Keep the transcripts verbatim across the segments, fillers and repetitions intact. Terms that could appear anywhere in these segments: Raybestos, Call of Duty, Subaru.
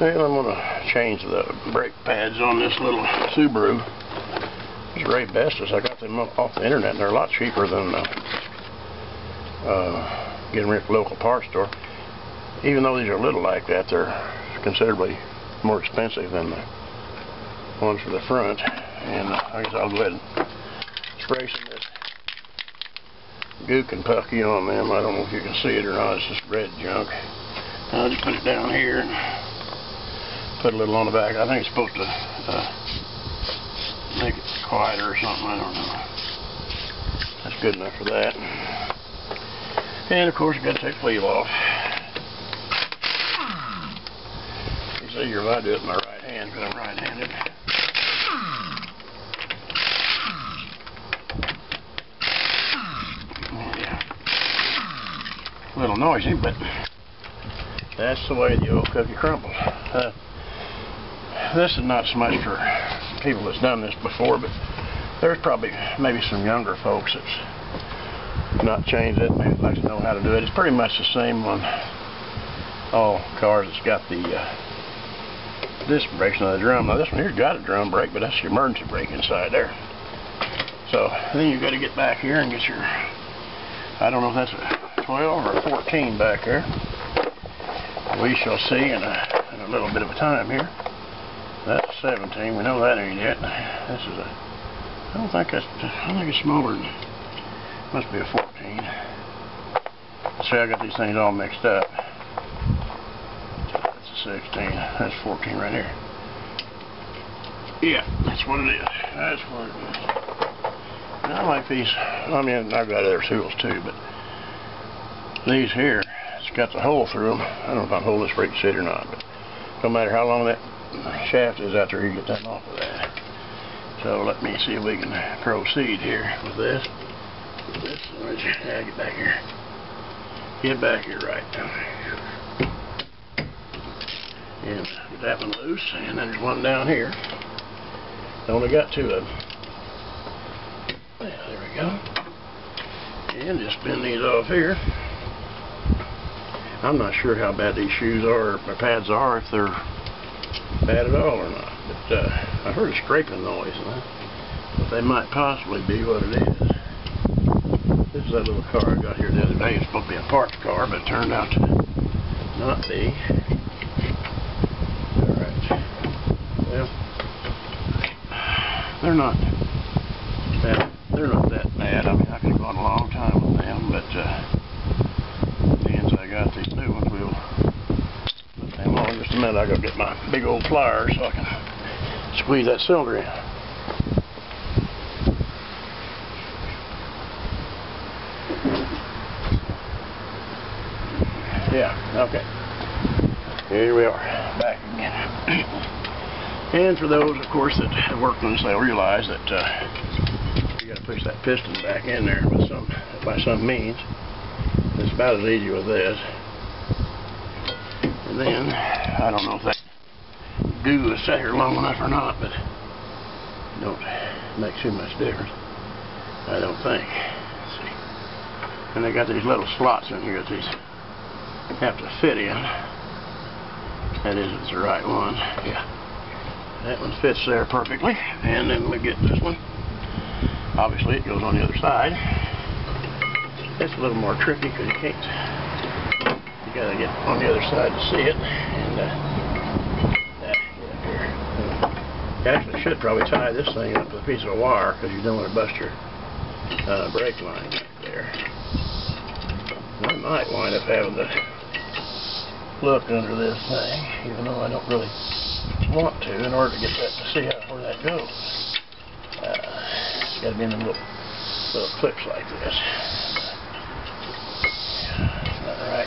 Right, I'm going to change the brake pads on this little Subaru. These Raybestos, I got them off the internet, and they're a lot cheaper than uh, uh, getting them at the local parts store. Even though these are little like that, they're considerably more expensive than the ones for the front. And uh, I guess I'll go ahead and spray some of this goo Kentucky on them. I don't know if you can see it or not. It's just red junk. I'll just put it down here. Put a little on the back. I think it's supposed to uh, make it quieter or something. I don't know. That's good enough for that. And of course, you got to take the wheel off. It's easier if I do it with my right hand because I'm right-handed. Yeah. A little noisy, but that's the way the old cookie crumbles. Uh, This is not so much for people that's done this before, but there's probably maybe some younger folks that's not changed it, maybe like to know how to do it. It's pretty much the same on all cars that's got the uh, disc brakes on the drum. Now this one here's got a drum brake, but that's your emergency brake inside there. So then you've got to get back here and get your, I don't know if that's a twelve or a fourteen back there. We shall see in a, in a little bit of a time here. That's seventeen. We know that ain't it. This is a. I don't think that's. I think it's smaller. Than, must be a fourteen. See, I got these things all mixed up. That's a sixteen. That's fourteen right here. Yeah, that's what it is. That's what it is. And I like these. I mean, I've got other tools too, but these here, it's got the hole through them. I don't know if I'm holding this for you to sit or not, but no matter how long that shaft is out there, you get that off of that. So let me see if we can proceed here with this. With this, yeah, get back here. Get back here, right down here. And get that one loose, and then there's one down here. I only got two of them. Yeah, there we go. And just bend these off here. I'm not sure how bad these shoes are, or pads are, if they're bad at all or not, but uh, I heard a scraping noise, but they might possibly be what it is. This is that little car I got here the other day. It's supposed to be a parked car, but it turned out to not be. Alright, well, they're not that, they're not that bad. I mean, I could have gone a long time with them, but uh, since I got these new ones, we'll just a minute, I gotta get my big old pliers so I can squeeze that cylinder in. Yeah, okay. Here we are, back again. And for those, of course, that have worked on this, they'll realize that uh, you gotta push that piston back in there by some, by some means. It's about as easy with this. And then, I don't know if that goo is sat here long enough or not, but it don't make too much difference, I don't think. Let's see. And they got these little slots in here that these have to fit in. That is, it's the right one. Yeah. That one fits there perfectly. And then we get this one. Obviously, it goes on the other side. It's a little more tricky because you can't. You gotta get on the other side to see it, and uh, that, yeah, here. Actually, should probably tie this thing up with a piece of wire because you don't want to bust your uh, brake line back there. I might wind up having to look under this thing, even though I don't really want to, in order to get that to see how far that goes. Uh, it's got to be in the little, little clips like this. All right.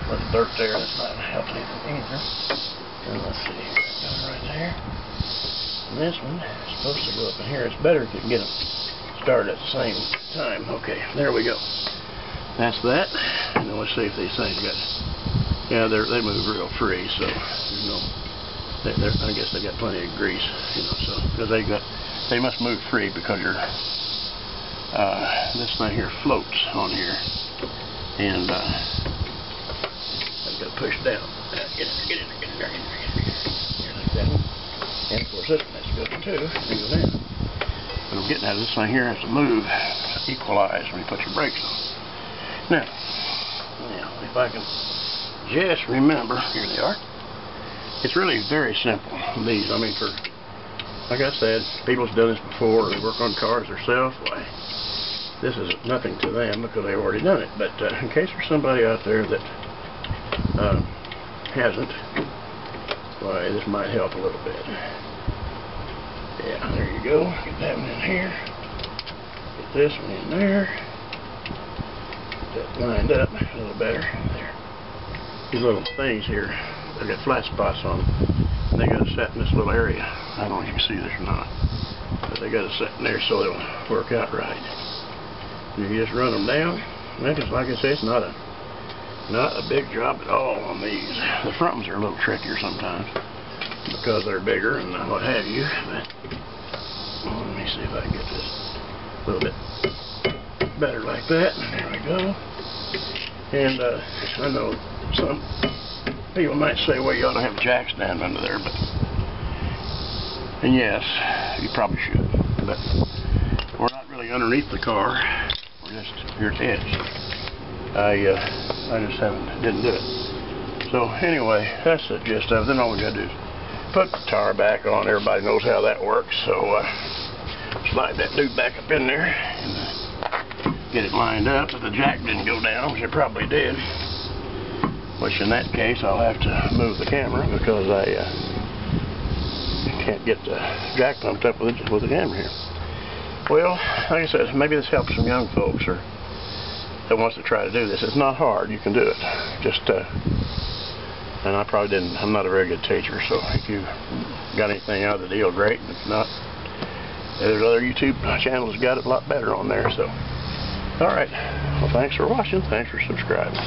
A little dirt there, that's not helping anything either. And let's see, got it right there. And this one is supposed to go up in here. It's better if you can get them started at the same time. Okay, there we go. That's that. And then let's see if these things got. Yeah, they they move real free, so you know, they, I guess they got plenty of grease, you know. So because they got, they must move free because your uh, this thing here floats on here, and. Uh, Push down. Uh, get in there, get in there, get in And of course this one is good too. What I'm getting out of this thing here is to move, to equalize when you put your brakes on. Now, now if I can just remember, here they are. It's really very simple. These, I mean, for like I said, people's done this before. They work on cars themselves. Why, this is nothing to them because they've already done it. But uh, in case there's somebody out there that uh, hasn't, why, this might help a little bit. Yeah, there you go. Get that one in here. Get this one in there. Get that lined up a little better. There. These little things here, they got flat spots on them. And they got to set in this little area. I don't know if you can see this or not. But they got to set in there so it'll work out right. And you just run them down. And just like I said, it's not a not a big job at all on these. The front ones are a little trickier sometimes because they're bigger and what have you. But, well, let me see if I can get this a little bit better like that. There we go. And uh, I know some people might say, well, you ought to have a jack stand under there, but, and yes, you probably should, but we're not really underneath the car, we're just here at the edge. I, uh, I just haven't, didn't do it. So anyway, that's the gist of it. Then all we gotta do is put the tire back on. Everybody knows how that works, so uh, slide that dude back up in there, and uh, get it lined up. If the jack didn't go down, which it probably did, which in that case I'll have to move the camera because I uh, can't get the jack pumped up with it, with the camera here. Well, like I said, maybe this helps some young folks or that wants to try to do this. It's not hard. You can do it. Just uh, and I probably didn't. I'm not a very good teacher, so if you got anything out of the deal, great. If not, there's other YouTube channels that got it a lot better on there. So, all right. Well, thanks for watching. Thanks for subscribing.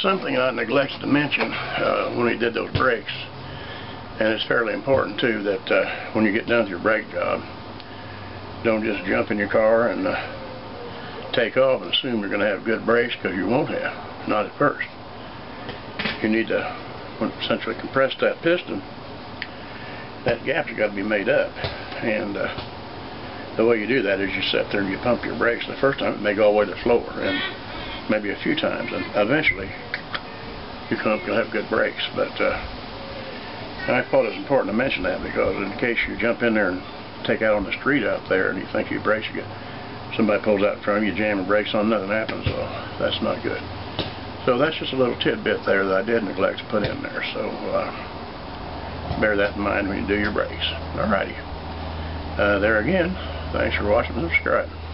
Something I neglected to mention uh, when we did those brakes, and it's fairly important too, that uh, when you get done with your brake job, don't just jump in your car and uh, take off and assume you're going to have good brakes, because you won't have, not at first. You need to essentially compress that piston. That gap's got to be made up, and uh, the way you do that is you sit there and you pump your brakes. The first time it may go all the way to the floor, and maybe a few times, and eventually you come up, you'll have good brakes. But uh, I thought it was important to mention that, because in case you jump in there and take out on the street out there and you think your brakes are good, somebody pulls out in front of you, you jam your brakes on, nothing happens, so that's not good. So that's just a little tidbit there that I did neglect to put in there, so uh, bear that in mind when you do your brakes. Alrighty. Uh, there again, thanks for watching and subscribing.